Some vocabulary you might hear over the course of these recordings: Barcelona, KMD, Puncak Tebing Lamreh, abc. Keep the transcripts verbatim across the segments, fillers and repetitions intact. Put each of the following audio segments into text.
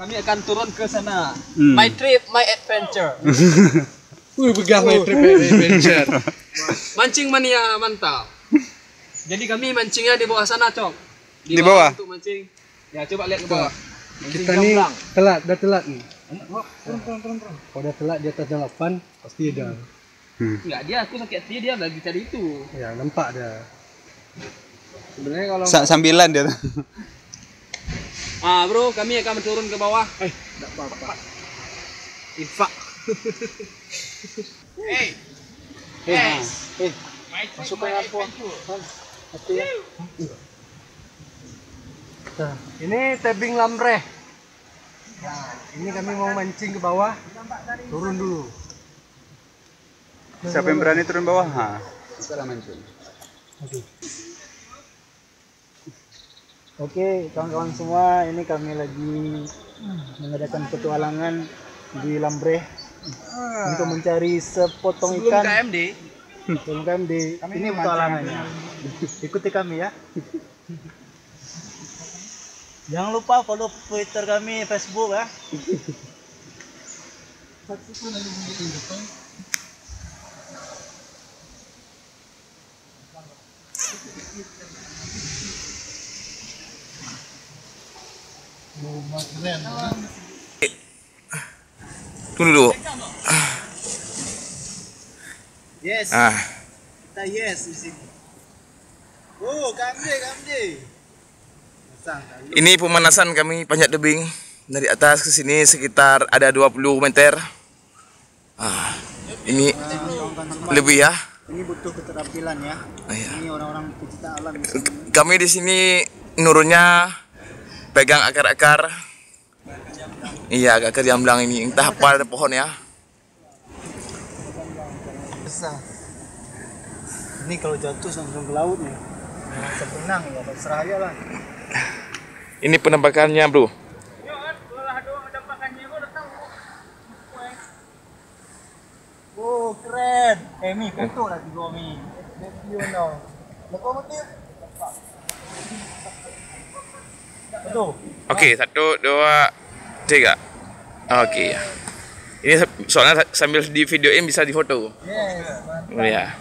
Kami akan turun ke sana. Hmm. My trip, my adventure. Wih, begah my trip, my adventure. Mancing mania mantap. Jadi kami mancingnya di bawah sana, Cok. Di, di bawah. Untuk mancing. Ya, coba lihat ke bawah. Mancing kita nih telat, dah telat nih. Oh, turun, turun, turun, turun. Kalau dah telat di atas delapan, pasti ada. Hmm. Enggak, dia aku sakit hati dia lagi cari itu. Ya, nampak dah. Sebenarnya kalau Sa sambilan dia. Ah bro, kami akan turun ke bawah. Eh, tidak apa-apa. Infak. Hey, hey, hey. Masukkan apa? Hati ya. Nah, ini tebing lamreh. Nah, ini kami mau mancing ke bawah. Turun dulu. Siapa yang berani turun bawah? Ha. Kita mancing. Oke. Oke, kawan-kawan semua, ini kami lagi mengadakan petualangan di Lambreh untuk mencari sepotong ikan. Sebelum K M D. Sebelum K M D. Kami ini petualangannya. Ikuti kami ya. Jangan lupa follow Twitter kami, Facebook ya. Tunggu dulu. Yes. Ah. Kita yes di sini. Oh, K M D, K M D. Ini pemanasan kami panjat tebing dari atas ke sini sekitar ada dua puluh meter. Ah. Ini lebih ya. Ini butuh keterampilan ya. Ah, ya. Ini orang-orang pecinta alam. Kami di sini nurunnya pegang akar-akar. Iya, akar jamblang ini entah apa pohon ya. Besar. Ini kalau jatuh langsung ke laut nih. Bisa berenang ya, berserah aja lah. Ini penampakannya, Bro. Oh, keren. Eh, Mi, foto lah di bawah, Mi. Video now. Lokomotif. Okey, satu, dua, tiga. Okey. Ini soalnya sambil di videoin bisa difoto. Yes. Oh ya.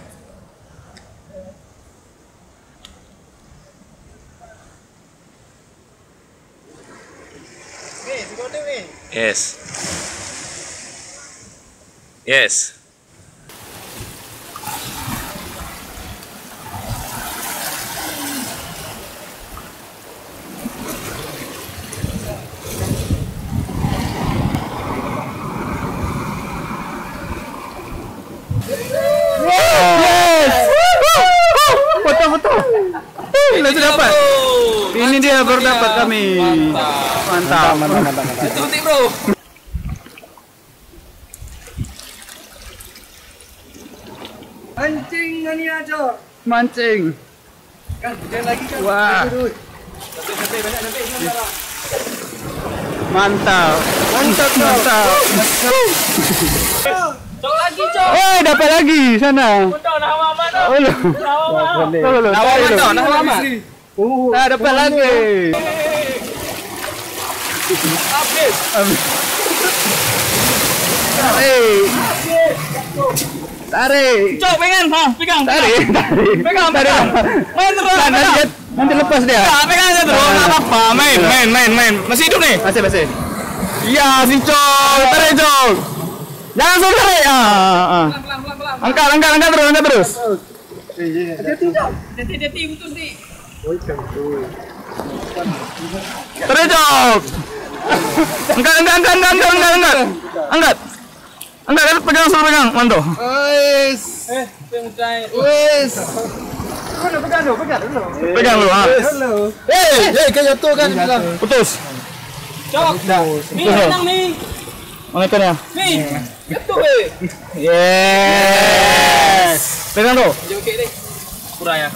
Yes. Yes. Baru dapat kami. Mantap. Mantap, mantap, mantap. Itu penting, Bro. Mancing mania, Cok. Mancing. Kan hujan lagi kan. Wah. Sampai-sampai banyak nanti ini antara. Mantap. Mantap, mantap. Cok lagi, Cok. Eh, dapat lagi sana. Udah nah mama tu. Loh. Loh, nah mama tu. Oh, nah, dapat oh, lagi. Habis. Habis. Tarik. Tarik. Cok, pegang, ha, pegang. Tarik, tarik. Pegang, pegang. Main terus. Nanti, nanti lepas dia. Nah, pegang aja terus. Enggak apa-apa, main, main, main, main. Masih hidup nih? Masih, masih. Iya, si Cok. Tarik, Cok. Jangan suruh tarik. Ah, ah. Angkat, angkat, angkat terus, angkat terus. Hati-hati, Cok. Hati-hati, putus nih. Terjok. Angkat, angkat, angkat, angkat, angkat, angkat, angkat, angkat, pegang, suruh pegang, mantap. Wes, eh, pemutai. Wes. Pegang, pegang dulu, pegang dulu. Pegang dulu, ah. Eh, eh, kau jatuh kan? Putus. Cok. Nih, tenang nih. Mana kena? Nih, jatuh eh. Yes. Pegang dulu. Jauh deh. Kurangnya.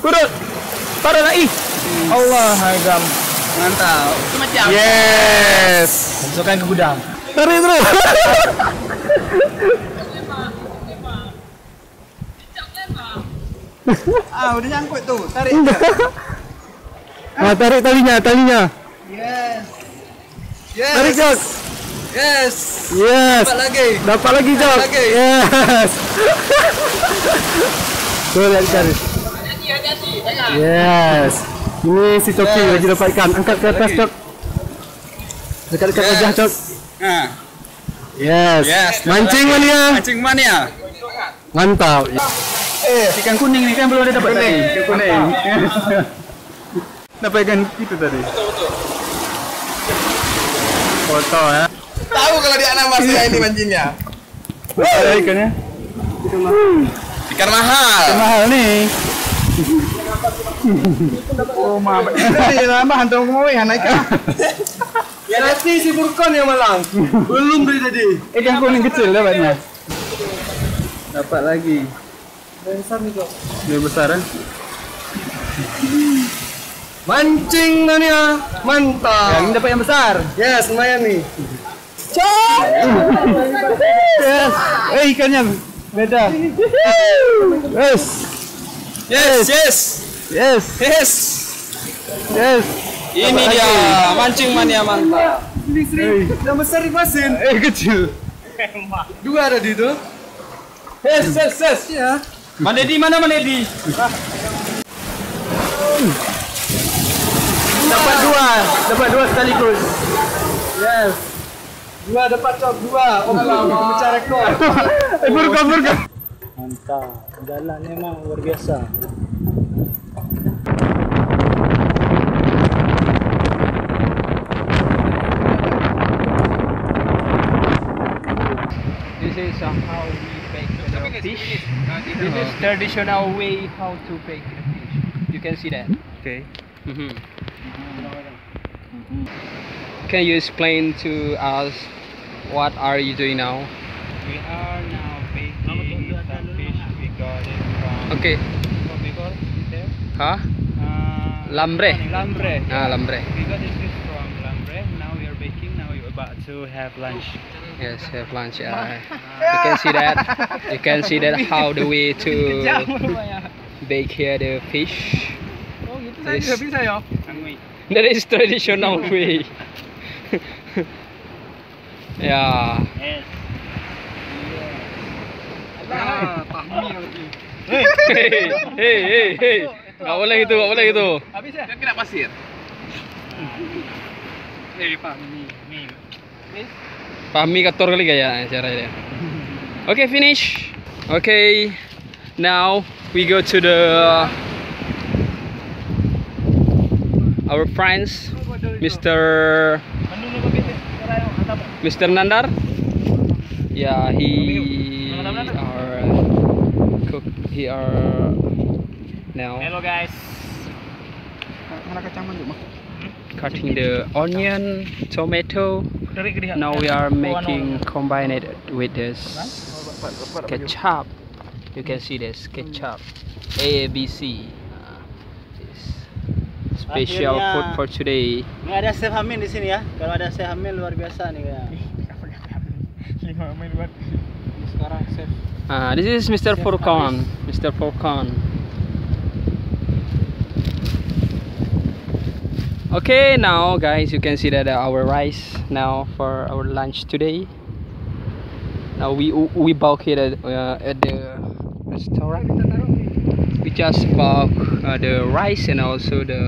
Kurut, taruh lagi. Allah agam, mantap. Yes. Masukkan ke gudang. Tarik terus. Ah, udah nyangkut tuh. Tarik. Ah, tarik talinya, talinya. Yes. Yes. Tarik Jos. Yes. Yes. Dapat lagi. Dapat lagi Jos. Dapat lagi. Yes. Tuh lihat cari. Yes. Ini si Coki yes. lagi dapat ikan. Angkat ke atas Cok. Dekat-dekat yes. wajah Cok. Nah. Yes. Yes. Mancing mania. Mancing mania. Mantap. Eh, ikan kuning ini kan belum ada dapat kuning. Ikan kuning. Dapat ikan itu tadi. Betul betul. Foto ya. Tahu kalau di anak mas ini mancingnya. Ada ikannya. Ikan mahal. Ikan mahal. Ikan mahal nih. Oh maaf. Ini lama hantam kemauin anak ikan. Berarti si Burkon yang malang. Belum dari tadi. Ikan kuning kecil dapatnya. Dapat lagi. Lebih besar nih kok. Lebih besaran. Mancing Nania, mantap. Yang dapat yang besar. Yes, lumayan nih. Cok. Yes. Eh ikannya beda. Yes. Yes, yes. Yes. Yes. Yes. Ini dia mancing mania mantap. Yang besar dipasin. Eh kecil. Dua ada di itu. Yes, yes, yes. Ya. Manedi mana Manedi? Dapat dua, dapat dua sekaligus. Yes. Dua dapat Cok, dua. Oh, pecah rekor. Burka, burka. Mantap. Jalan memang luar biasa. This is how we bake the fish. This is traditional way how to bake the fish. You can see that. Okay. Mm-hmm. Can you explain to us what are you doing now? We are now baking some fish. We got it from. Okay. From Bicol, is there? Huh? Uh, Lambre. Lambre. Ah, Lambre. We got this fish from Lambre. Now we are baking. Now we are about to have lunch. Yes, have lunch. Uh, you can see that. You can see that how the way to bake here the fish. Oh, gitu saja bisa ya. That is traditional way. Yeah. Yes. Alah, pahmi lagi. Hey, hey, hey, hey. Enggak boleh itu, enggak boleh itu. Habis ya? Kena pasir. Eh, pahmi, mi. Miss. Pahmi kotor kali gaya caranya dia. Okay, finish. Okay. Now we go to the our friends, Mister Mister Nandar. Yeah, he are cook. He are now. Hello guys. Cutting the onion, tomato. Now we are making combined with this ketchup. You can see this ketchup. A B C. Special akhirnya, food for today. Nggak ada chef Hamil di sini ya. Kalau ada chef Hamil luar biasa nih ya. Sekarang chef. Ah, this is Mister Furkan, Mister Furkan. Okay, now guys, you can see that our rice now for our lunch today. Now we we bulk it at, uh, at the restaurant. We just bulk uh, the rice and also the